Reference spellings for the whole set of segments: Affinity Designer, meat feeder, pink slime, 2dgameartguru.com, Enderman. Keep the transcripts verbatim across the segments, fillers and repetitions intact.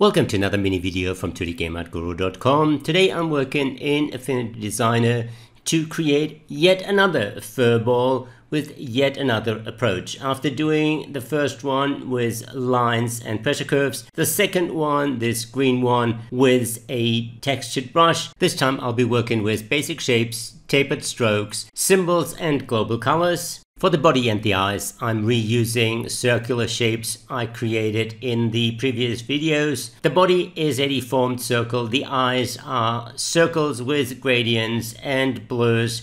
Welcome to another mini video from two d game art guru dot com. Today I'm working in Affinity Designer to create yet another furball with yet another approach. After doing the first one with lines and pressure curves, the second one, this green one, with a textured brush. This time I'll be working with basic shapes, tapered strokes, symbols and global colors. For the body and the eyes, I'm reusing circular shapes I created in the previous videos. The body is a deformed circle, the eyes are circles with gradients and blurs.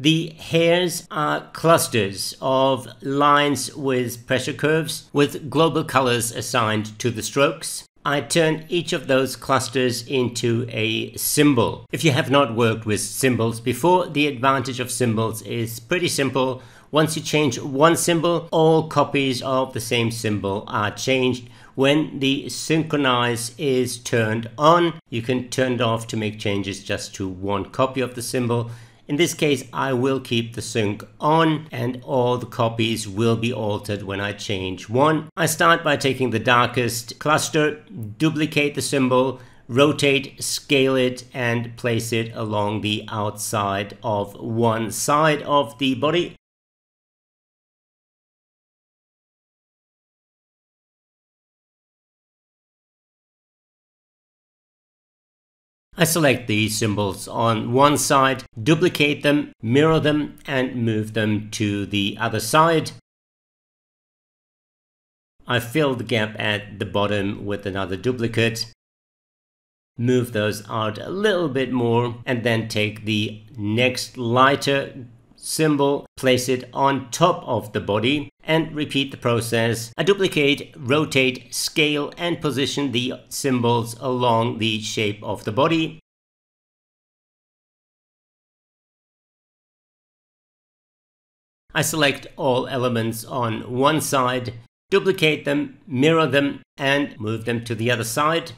The hairs are clusters of lines with pressure curves, with global colors assigned to the strokes. I turn each of those clusters into a symbol. If you have not worked with symbols before, the advantage of symbols is pretty simple. Once you change one symbol, all copies of the same symbol are changed. When the synchronize is turned on, you can turn it off to make changes just to one copy of the symbol. In this case, I will keep the sync on and all the copies will be altered when I change one. I start by taking the darkest cluster, duplicate the symbol, rotate, scale it, and place it along the outside of one side of the body. I select the symbols on one side, duplicate them, mirror them, and move them to the other side. I fill the gap at the bottom with another duplicate. Move those out a little bit more, and then take the next lighter symbol, place it on top of the body, and repeat the process. I duplicate, rotate, scale, and position the symbols along the shape of the body. I select all elements on one side, duplicate them, mirror them, and move them to the other side.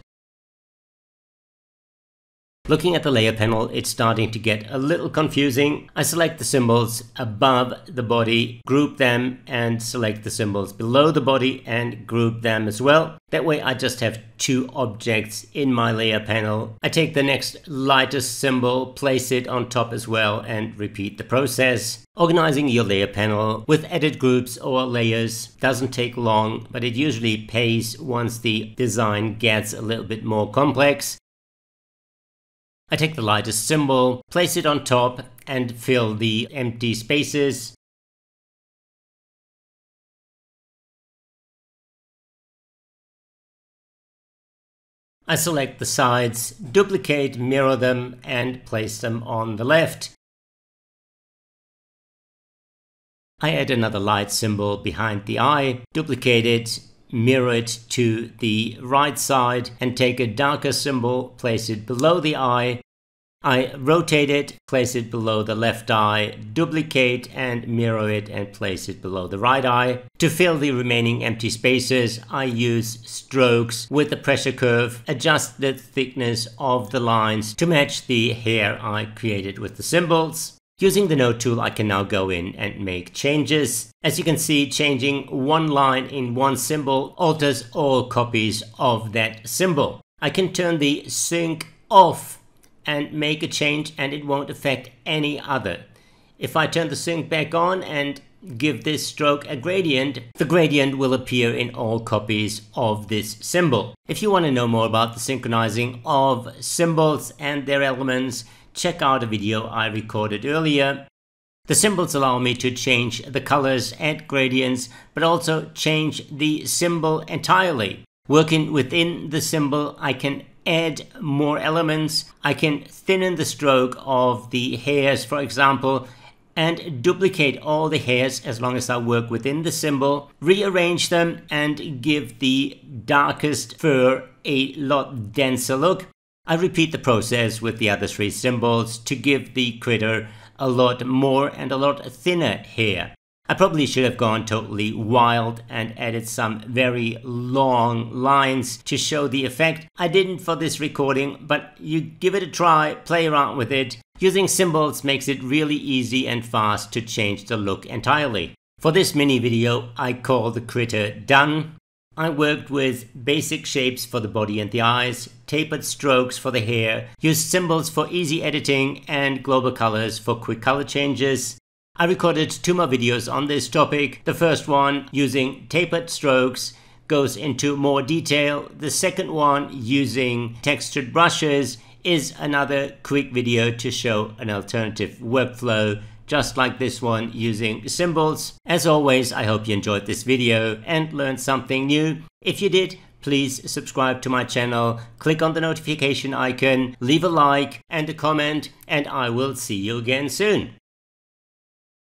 Looking at the layer panel, it's starting to get a little confusing. I select the symbols above the body, group them, and select the symbols below the body and group them as well. That way I just have two objects in my layer panel. I take the next lightest symbol, place it on top as well, and repeat the process. Organizing your layer panel with edit groups or layers doesn't take long, but it usually pays once the design gets a little bit more complex. I take the lightest symbol, place it on top, and fill the empty spaces. I select the sides, duplicate, mirror them, and place them on the left. I add another light symbol behind the eye, duplicate it, mirror it to the right side, and take a darker symbol, place it below the eye. I rotate it, place it below the left eye, duplicate and mirror it, and place it below the right eye. To fill the remaining empty spaces, I use strokes with the pressure curve, adjust the thickness of the lines to match the hair I created with the symbols. Using the node tool, I can now go in and make changes. As you can see, changing one line in one symbol alters all copies of that symbol. I can turn the sync off and make a change, and it won't affect any other. If I turn the sync back on and give this stroke a gradient, the gradient will appear in all copies of this symbol. If you want to know more about the synchronizing of symbols and their elements, check out a video I recorded earlier. The symbols allow me to change the colors and gradients, but also change the symbol entirely. Working within the symbol, I can add more elements. I can thin the stroke of the hairs, for example, and duplicate all the hairs as long as I work within the symbol, rearrange them, and give the darkest fur a lot denser look. I repeat the process with the other three symbols to give the critter a lot more and a lot thinner hair. I probably should have gone totally wild and added some very long lines to show the effect. I didn't for this recording, but you give it a try, play around with it. Using symbols makes it really easy and fast to change the look entirely. For this mini video, I call the critter done. I worked with basic shapes for the body and the eyes, tapered strokes for the hair, used symbols for easy editing and global colors for quick color changes. I recorded two more videos on this topic. The first one, using tapered strokes, goes into more detail. The second one, using textured brushes, is another quick video to show an alternative workflow, just like this one using symbols. As always, I hope you enjoyed this video and learned something new. If you did, please subscribe to my channel, click on the notification icon, leave a like and a comment, and I will see you again soon.